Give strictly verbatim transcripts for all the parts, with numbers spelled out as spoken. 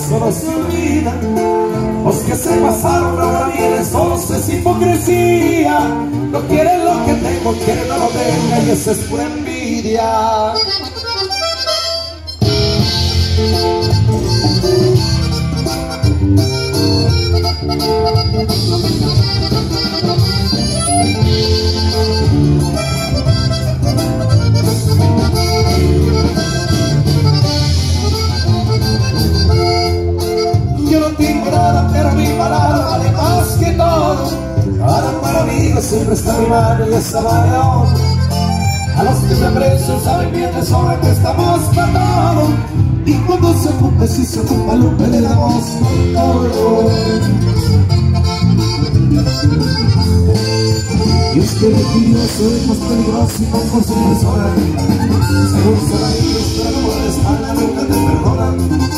solo se olvida. Los que se pasaron ahora vienen, solo es hipocresía. No quieren lo que tengo, quieren no lo tenga, y eso es pura envidia. Siempre está mi mano y esa mano. A los que se aprecian saben bien de sobra que estamos matados. Y cuando se ocupe, si se ocupa, Lupe le damos con todo. Y es que el envidioso es más peligroso y más por su persona. Según se la vida, espera como la espalda, nunca te perdonan.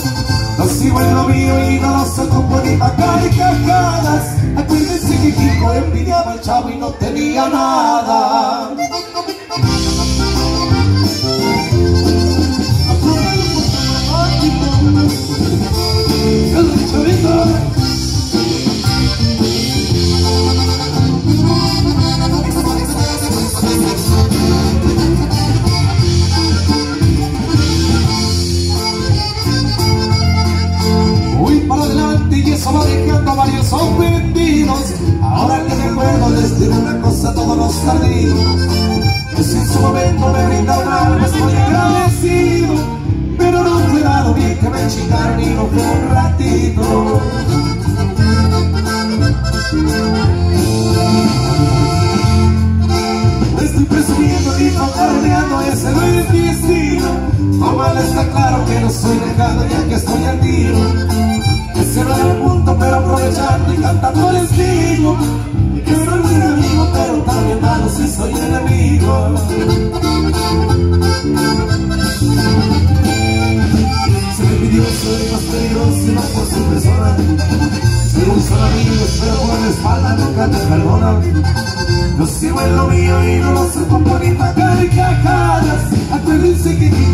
No sigo en lo mío y no los ocupo ni pa' carcajadas. Acuérdense que Kiko envidiaba al chavo y no tenía nada. Voy para adelante y eso va dejando varios ofendidos. Ahora que recuerdo les diré una cosa a todos los jardines, que si en su momento me brindaron, estoy agradecido, pero no fue dado bien que me chingaron y no fue un ratito. Me estoy presumiendo y contorneando ese no es mi estilo. No vale, está claro que no soy negado ya que estoy al tiro. Se va del punto pero aprovechando y cantando les digo que soy buen amigo pero también malo si soy enemigo. Soy envidioso y más peligroso y más por su persona. Soy un solo amigo pero por la espalda nunca te perdonan. No sigo en lo mío y no lo soy con bonita caricajadas. Acuérdense que